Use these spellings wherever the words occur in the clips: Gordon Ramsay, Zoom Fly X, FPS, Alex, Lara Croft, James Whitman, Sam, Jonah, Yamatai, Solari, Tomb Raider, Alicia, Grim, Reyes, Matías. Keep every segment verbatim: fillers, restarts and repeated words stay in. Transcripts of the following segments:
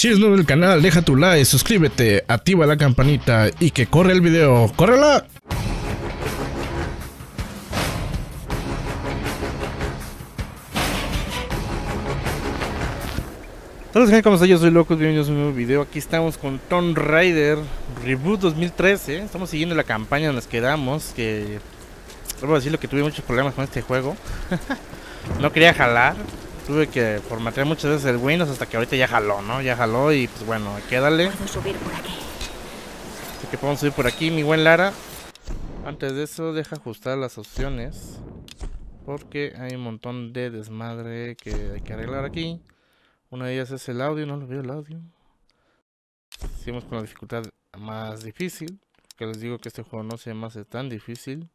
Si es nuevo en el canal, deja tu like, suscríbete, activa la campanita y que corre el video. ¡Córrela! Hola gente, ¿cómo están? Yo soy Locos, bienvenidos a un nuevo video. Aquí estamos con Tomb Raider Reboot dos mil trece. Estamos siguiendo la campaña en las que damos, que... debo decirlo que tuve muchos problemas con este juego. No quería jalar. Tuve que formatear muchas veces el Windows hasta que ahorita ya jaló, ¿no? Ya jaló y pues bueno, hay que darle. Puedo subir por aquí. Así que podemos subir por aquí, mi buen Lara. Antes de eso, deja ajustar las opciones, porque hay un montón de desmadre que hay que arreglar aquí. Una de ellas es el audio, no lo veo el audio. Hicimos con la dificultad más difícil, que les digo que este juego no se me hace tan difícil.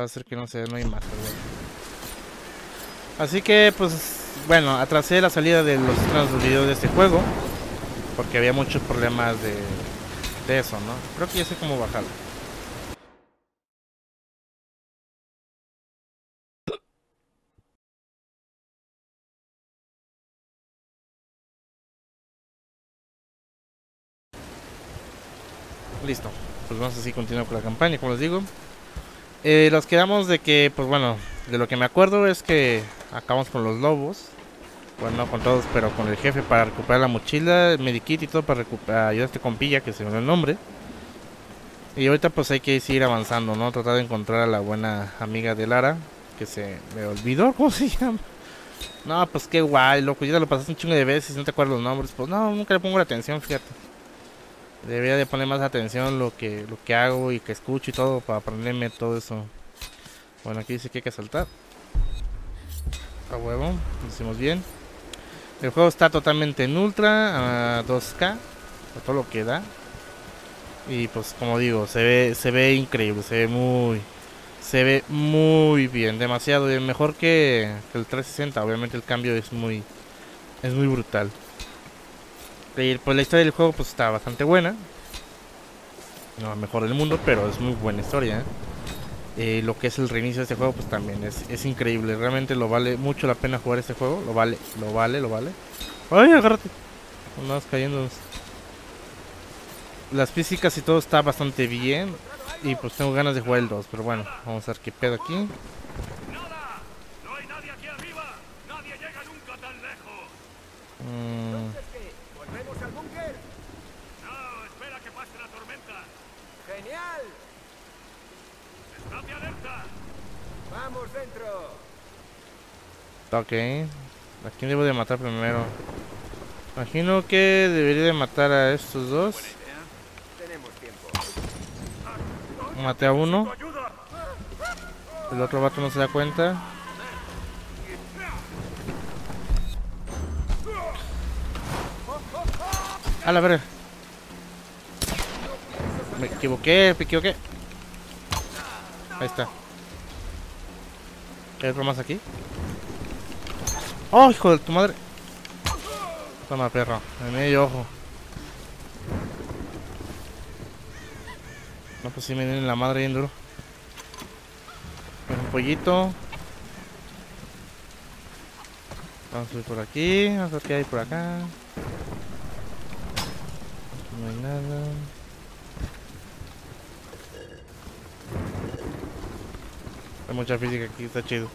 Va a ser que no se no hay más, pero bueno. Así que pues bueno, atrasé la salida de los otros videos de este juego, porque había muchos problemas de, de eso, ¿no? Creo que ya sé cómo bajarlo. Listo, pues vamos así, continuar con la campaña, como les digo. Eh, los quedamos de que, pues bueno, de lo que me acuerdo es que acabamos con los lobos. Bueno, no con todos, pero con el jefe para recuperar la mochila, el medikit y todo para recuperar, ayudar a este compilla que se me dio el nombre. Y ahorita pues hay que seguir avanzando, ¿no? Tratar de encontrar a la buena amiga de Lara, que se me olvidó, ¿cómo se llama? No, pues qué guay, loco, ya lo pasaste un chingo de veces, no te acuerdas los nombres. Pues no, nunca le pongo la atención, fíjate. Debería de poner más atención lo que lo que hago y que escucho y todo para aprenderme todo eso. Bueno, aquí dice que hay que saltar. A huevo, lo hicimos bien. El juego está totalmente en ultra, a dos K, a todo lo que da. Y pues como digo, se ve se ve increíble, se ve muy se ve muy bien, demasiado bien, mejor que, que el trescientos sesenta. Obviamente el cambio es muy es muy brutal. Y pues la historia del juego pues está bastante buena. No la mejor del mundo, pero es muy buena historia, ¿eh? Eh, Lo que es el reinicio de este juego pues también es, es increíble. Realmente lo vale mucho la pena jugar este juego. Lo vale, lo vale, lo vale. ¡Ay, agárrate! Andamos cayendo. Las físicas y todo está bastante bien. Y pues tengo ganas de jugar el dos. Pero bueno, vamos a ver qué pedo aquí. No hay nadie aquí arriba. Nadie llega nunca tan lejos. Mm. ¿Volvemos al búnker? No, espera que pase la tormenta. ¡Genial! ¡Está de alerta! ¡Vamos dentro! Ok. ¿A quién debo de matar primero? Imagino que debería de matar a estos dos. Tenemos tiempo. Maté a uno. El otro vato no se da cuenta. A la verga. Me equivoqué, me equivoqué. Ahí está. ¿Hay otro más aquí? ¡Oh, hijo de tu madre! Toma, perro. En medio ojo. No, pues si sí me den la madre bien duro. Un pollito. Vamos a subir por aquí. Vamos a ver qué hay por acá. No hay nada. Hay mucha física aquí, está chido.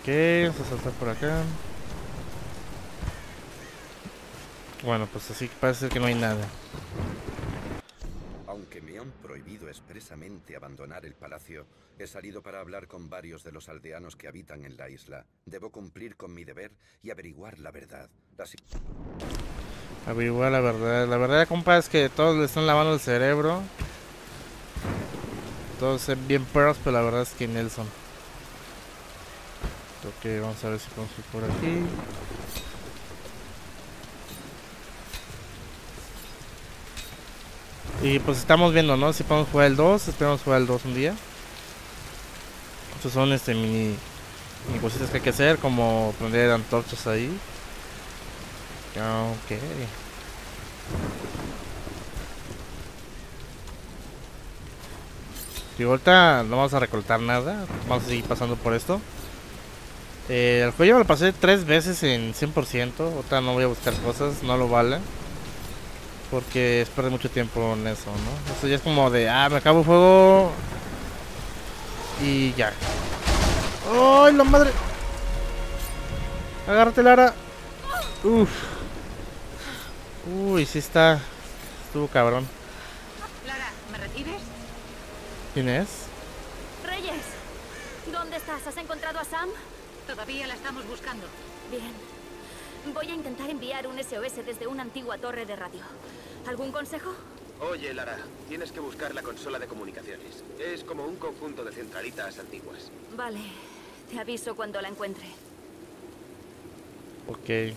Ok, vamos a saltar por acá. Bueno, pues así parece que no hay nada. Aunque me han prohibido expresamente abandonar el palacio, he salido para hablar con varios de los aldeanos que habitan en la isla. Debo cumplir con mi deber y averiguar la verdad. Así... averiguar la verdad. La verdad, compa, es que todos le están lavando el cerebro. Todos son bien perros, pero la verdad es que Nelson. Ok, vamos a ver si podemos ir por aquí. Y pues estamos viendo, ¿no? Si podemos jugar el dos. Esperamos jugar el dos un día. Estos son este mini, mini cositas que hay que hacer, como prender antorchas ahí. Ok. Y ahorita no vamos a recortar nada. Vamos a seguir pasando por esto. Eh, el juego lo pasé tres veces en cien por ciento. Otra no voy a buscar cosas, no lo vale. Porque es perder mucho tiempo en eso, ¿no? Eso ya es como de, ah, me acabo el juego. Y ya. ¡Ay, la madre! Agárrate, Lara. Uff. Uy, sí está. Estuvo cabrón. Lara, ¿me recibes? ¿Quién es? Reyes. ¿Dónde estás? ¿Has encontrado a Sam? Todavía la estamos buscando. Bien. Voy a intentar enviar un S O S desde una antigua torre de radio. ¿Algún consejo? Oye, Lara, tienes que buscar la consola de comunicaciones. Es como un conjunto de centralitas antiguas. Vale. Te aviso cuando la encuentre. Ok. ¡Eh, eh!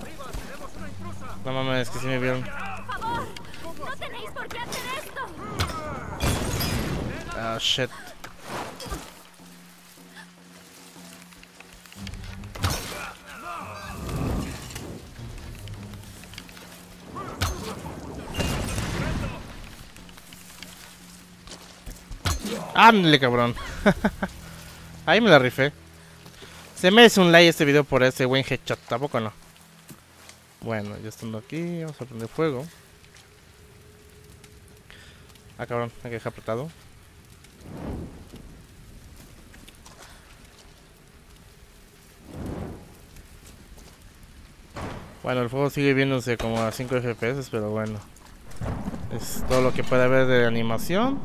¡Arriba! ¡Tenemos una intrusa! No mames, que sí me vieron. ¡Por favor! ¡No tenéis por qué hacer esto! Ah, shit. ¡Ándale, cabrón! Ahí me la rifé. Se me hace un like este video por ese buen headshot, tampoco no. Bueno, ya estando aquí, vamos a prender fuego. Ah, cabrón, hay que dejar apretado. Bueno, el fuego sigue viéndose como a cinco F P S, pero bueno. Es todo lo que puede haber de animación.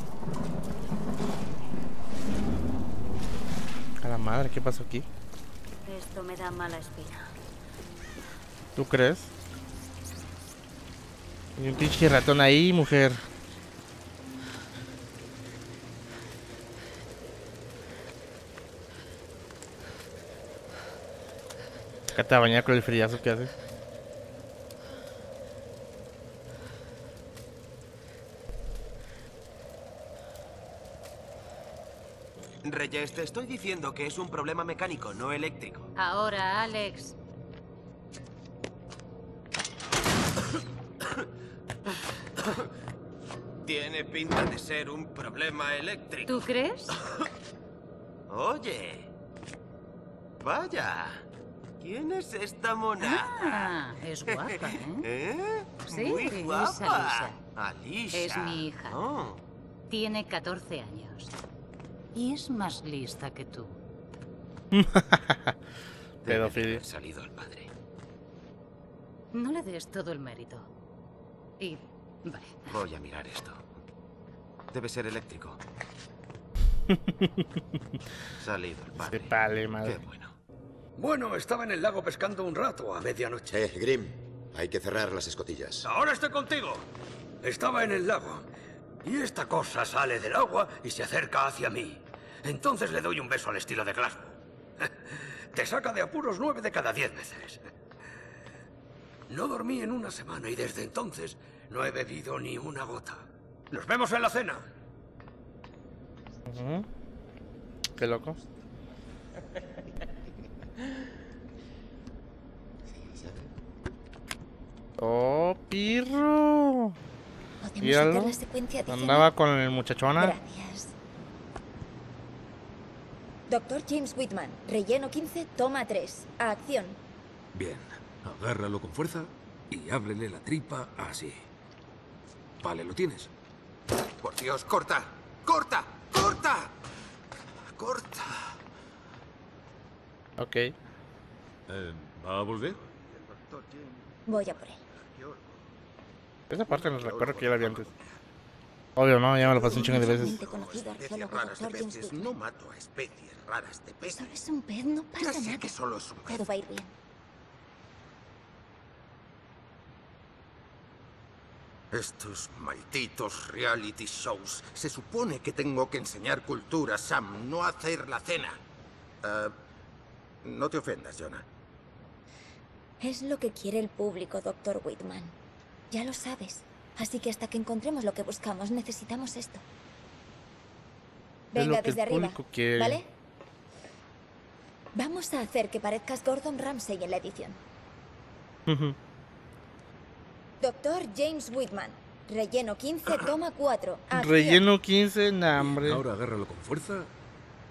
A la madre, ¿qué pasó aquí? Esto me da mala espina. ¿Tú crees? Hay un pinche ratón ahí, mujer. Cállate a bañar con el frillazo que hace. Reyes, te estoy diciendo que es un problema mecánico, no eléctrico. Ahora, Alex. Tiene pinta de ser un problema eléctrico. ¿Tú crees? Oye. Vaya. ¿Quién es esta mona? Ah, es guapa, ¿eh? ¿Eh? Sí, muy guapa. Es Alicia. Alicia. Es mi hija. Oh. Tiene catorce años. Y es más lista que tú. Pedofilia. Salido al padre. No le des todo el mérito. Y vale. Voy a mirar esto. Debe ser eléctrico. Salido al padre. Pale, madre. Qué bueno. Bueno, estaba en el lago pescando un rato a medianoche. Eh, Grim, hay que cerrar las escotillas. Ahora estoy contigo. Estaba en el lago. Y esta cosa sale del agua y se acerca hacia mí. Entonces le doy un beso al estilo de Glasgow. Te saca de apuros nueve de cada diez veces. No dormí en una semana y desde entonces no he bebido ni una gota. ¡Nos vemos en la cena! Uh-huh. Qué loco. ¡Oh, pirro! Y algo andaba con el muchachona. Gracias. Doctor James Whitman, relleno quince, toma tres. A acción. Bien, agárralo con fuerza y ábrele la tripa así. Vale, lo tienes. Por Dios, corta, corta, corta, corta. Ok. Eh, ¿va a volver? Voy a por él. Esa parte nos recuerda que ya la había antes. Obvio, ¿no? Ya me lo pasé un chingo de veces. No mato a especies raras de peces. No es un pez, no pasa nada. Ya sé que solo es un pez. Todo va a ir bien. Estos malditos reality shows. Se supone que tengo que enseñar cultura, Sam, no hacer la cena. Uh, no te ofendas, Jonah. Es lo que quiere el público, doctor Whitman. Ya lo sabes. Así que hasta que encontremos lo que buscamos, necesitamos esto. Venga, desde arriba, ¿vale? Vamos a hacer que parezcas Gordon Ramsay en la edición. Doctor James Whitman. Relleno quince, toma cuatro. Relleno quince, en hambre. Ahora agárralo con fuerza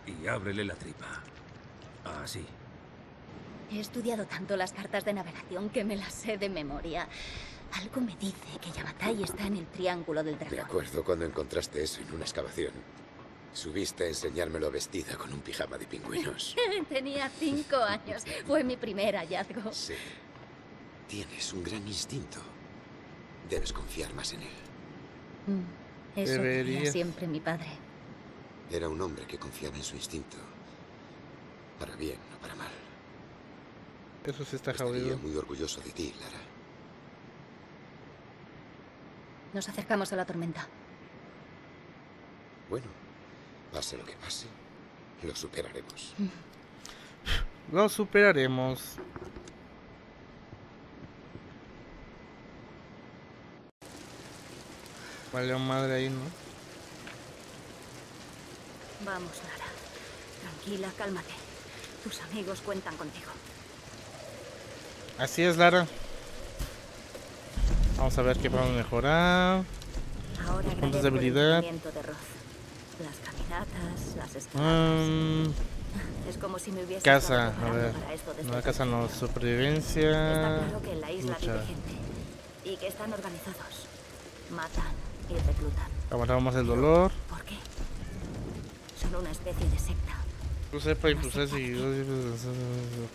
y ábrele la tripa. Así. He estudiado tanto las cartas de navegación que me las sé de memoria. Algo me dice que Yamatai está en el Triángulo del Dragón. Me acuerdo cuando encontraste eso en una excavación. Subiste a enseñármelo vestida con un pijama de pingüinos. Tenía cinco años. Fue mi primer hallazgo. Sí. Tienes un gran instinto. Debes confiar más en él. Mm. Eso decía siempre mi padre. Era un hombre que confiaba en su instinto. Para bien, no para mal. Eso se está jodido. Estaría muy orgulloso de ti, Lara. Nos acercamos a la tormenta. Bueno, pase lo que pase, lo superaremos. Lo superaremos. Vale, madre ahí, ¿no? Vamos, Lara. Tranquila, cálmate. Tus amigos cuentan contigo. Así es, Lara. Vamos a ver qué podemos mejorar. Ahora puntos de habilidad. De Roth. Las caminatas, las escaleras. Um, es como si me hubiese casa, a ver. No, casa no, supervivencia. Está claro que en la isla vive gente y que están organizados. Matan y reclutan. Aguantamos el dolor. ¿Por qué? Son una especie de secta. No sé, para impulsar seguidores.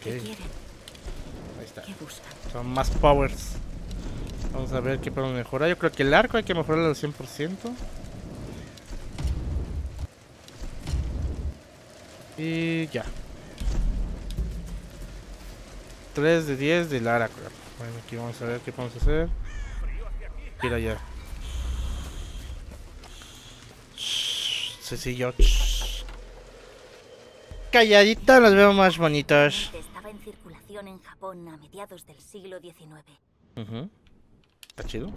¿Qué quieren? Ahí está. Son más powers. Vamos a ver qué podemos mejorar. Yo creo que el arco hay que mejorarlo al cien por ciento. Y ya. tres de diez de Lara Croft. Bueno, aquí vamos a ver qué podemos hacer. Tira ya. Sí, sí, yo. Calladita, los veo más bonitos. En circulación en Japón a mediados del siglo diecinueve. Uh-huh. Está chido.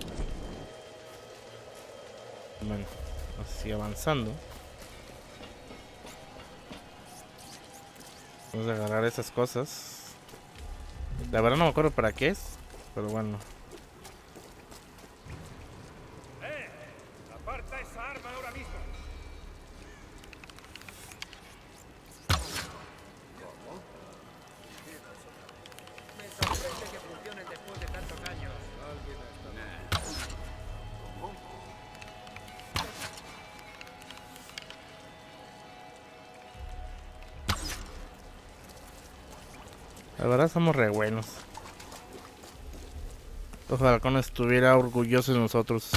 Bueno, así avanzando. Vamos a agarrar esas cosas. La verdad no me acuerdo para qué es, pero bueno. ¡Eh! ¡Aparta esa arma ahora mismo! La verdad somos re buenos. Los balcones estuviera orgullosos de nosotros.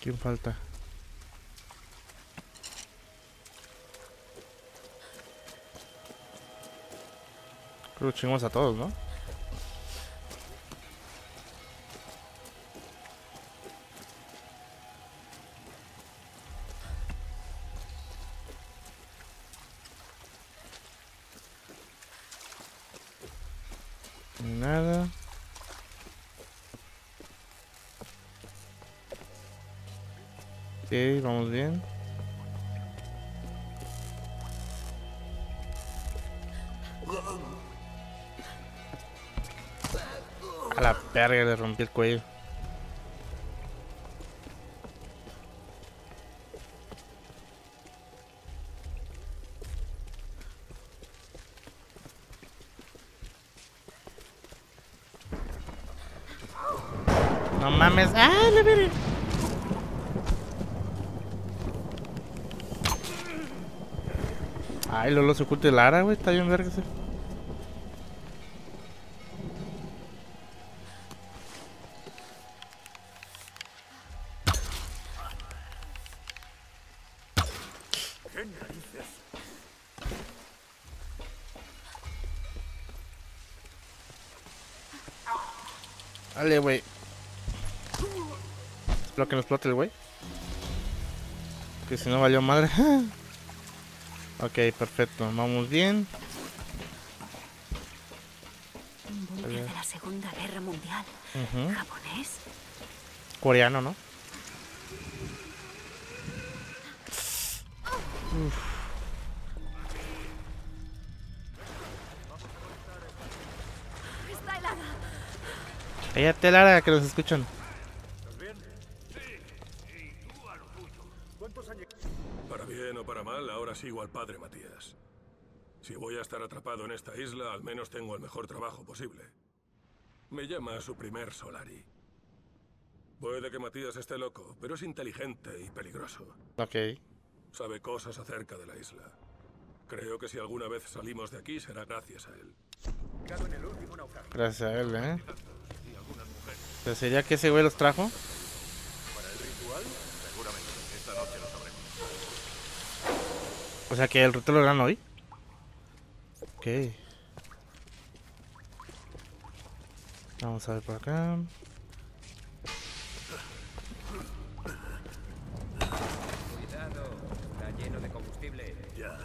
¿Quién falta? Creo que chingamos a todos, ¿no? Nada. Ok, vamos bien. A la verga, le rompí el cuello. No mames. Ah, la verga. Ay, Lolo se oculta de Lara, güey. Está bien verga ese. Dale, güey. Espero que no explote el güey. Que si no valió madre. Ok, perfecto. Vamos bien. Un buque de la Segunda Guerra Mundial. Uh-huh. Japonés. Coreano, ¿no? Uf. Cállate, Lara, que los escuchan. Sí, soldados han llegado. Para bien o para mal, ahora sigo al padre Matías. Si voy a estar atrapado en esta isla, al menos tengo el mejor trabajo posible. Me llama a su primer Solari. Puede que Matías esté loco, pero es inteligente y peligroso. Ok. Sabe cosas acerca de la isla. Creo que si alguna vez salimos de aquí, será gracias a él. Gracias a él, ¿eh? Pero ¿sería que ese güey los trajo? O sea que el reto lo harán hoy. Ok. Vamos a ver por acá. Cuidado, está lleno de combustible. Ya.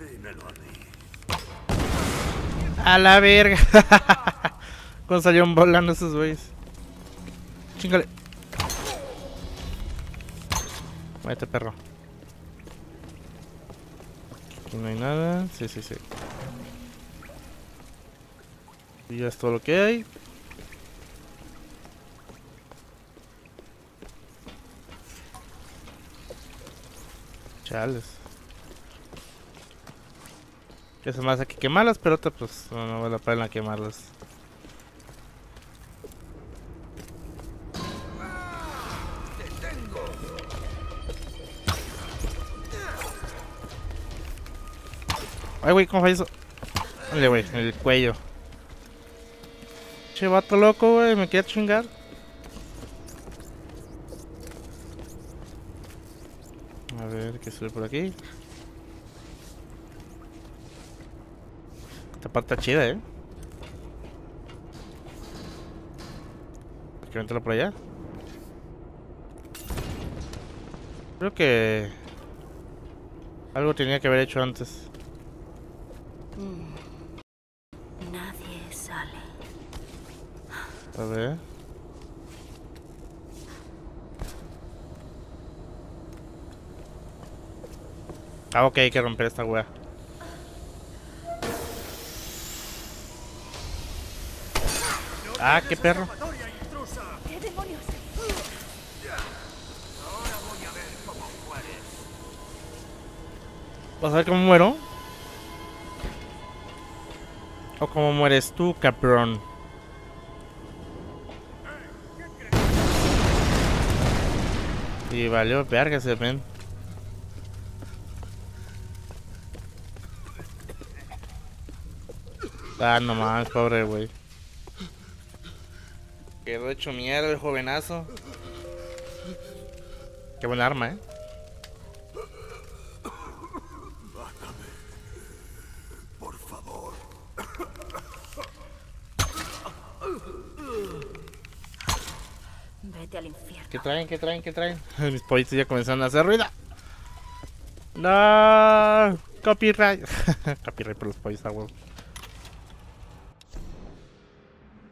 Dímelo a mí. A la verga. Cuando salieron volando esos güeyes. Chingale. Muévete, perro. Aquí no hay nada. Sí, sí, sí. Y ya es todo lo que hay. Chales. Eso más hay que quemarlas, pero otra pues no, no vale la pena quemarlas. Ay, güey, ¿cómo fue eso? Dale, güey, en el cuello. Che, vato loco, güey, me quería chingar. A ver, ¿qué sube por aquí? Esta parte está chida, ¿eh? Hay que aventarlo por allá. Creo que... algo tenía que haber hecho antes. Nadie sale. A ver. Ah, ok, hay que romper esta wea. Ah, qué perro. ¿Qué demonios? Ahora voy a ver cómo muere. ¿Vas a ver cómo muero? ¿O cómo mueres tú, cabrón? Y valió verga ese men. Ah, no mames, pobre güey. Quedó hecho mierda el jovenazo. Qué buen arma, eh. Al infierno. ¿Qué traen? ¿Qué traen? ¿Qué traen? Mis pollitos ya comenzaron a hacer ruido. No, copyright. Copyright por los pollos, ah, huevo.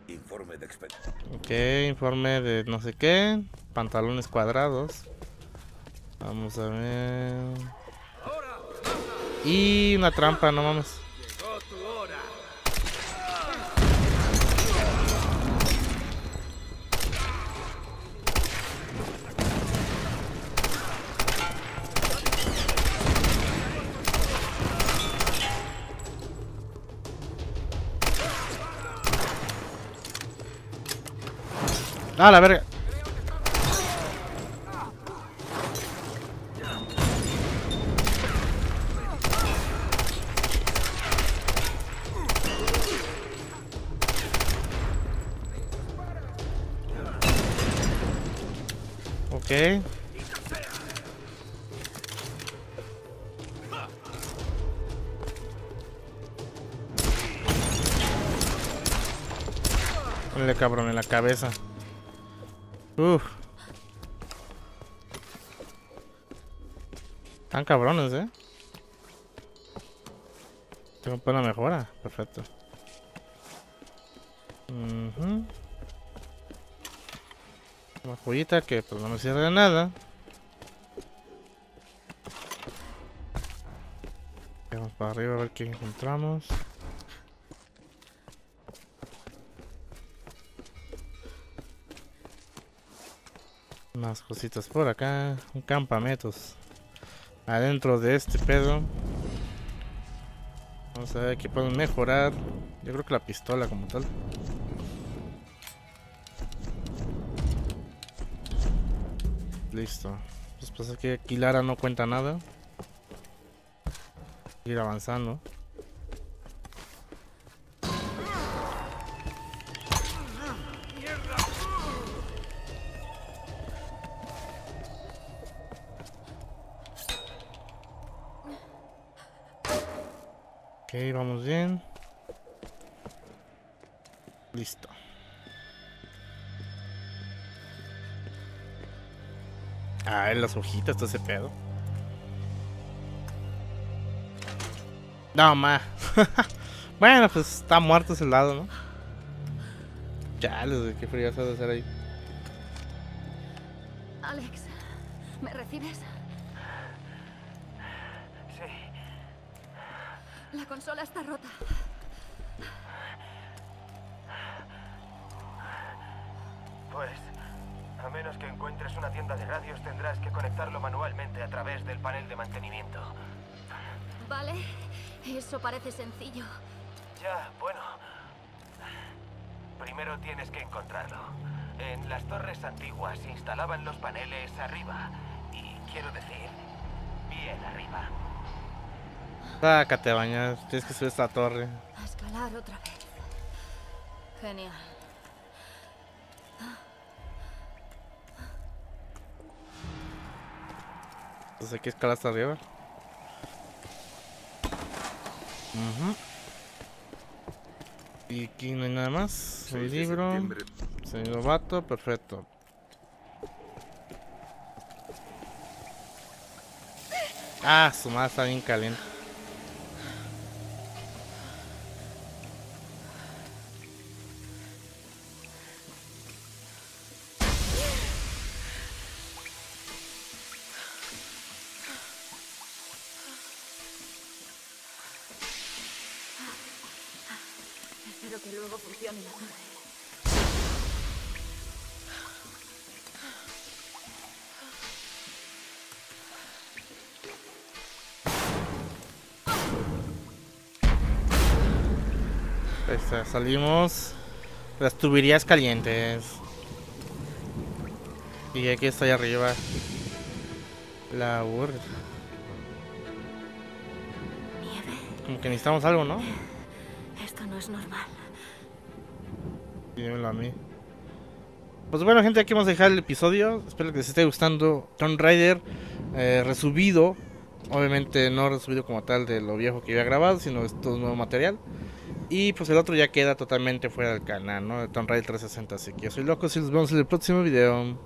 Informe de experto. Ok, informe de no sé qué. Pantalones cuadrados. Vamos a ver. Y una trampa, no mames. Ah, la verga. Okay. Ponle, cabrón, en la cabeza. Uff. Tan cabrones, eh. Tengo una mejora. Perfecto. Uh-huh. Una joyita que pues no me sirve de nada. Vamos para arriba a ver qué encontramos. Más cositas por acá. Un campamentos adentro de este pedo. Vamos a ver qué podemos mejorar. Yo creo que la pistola como tal. Listo. Pues pasa que aquí Lara no cuenta nada. Ir avanzando. Ok, vamos bien. Listo. Ah, en las hojitas está ese pedo. No, ma. Bueno, pues está muerto ese lado, ¿no? Ya, qué frío se ha de hacer ahí. Alex, ¿me recibes? Sí. La consola está rota. Pues... a menos que encuentres una tienda de radios, tendrás que conectarlo manualmente a través del panel de mantenimiento. Vale, eso parece sencillo. Ya, bueno. Primero tienes que encontrarlo. En las torres antiguas se instalaban los paneles arriba. Y quiero decir, bien arriba. Sácate, bañas. Tienes que subir esta torre. A escalar otra vez. Genial. Entonces hay que escalar hasta arriba. Uh-huh. Y aquí no hay nada más. El libro. Señor Vato, perfecto. Ah, su madre está bien caliente. Salimos las tuberías calientes. Y aquí está allá arriba. La burra. Como que necesitamos algo, ¿no? Esto no es normal. Dímelo a mí. Pues bueno, gente, aquí vamos a dejar el episodio. Espero que les esté gustando Tomb Raider eh, resubido. Obviamente no resubido como tal de lo viejo que había grabado, sino de todo nuevo material. Y pues el otro ya queda totalmente fuera del canal, ¿no? De Tomb Raider trescientos sesenta. Así que yo soy Loco y nos vemos en el próximo video.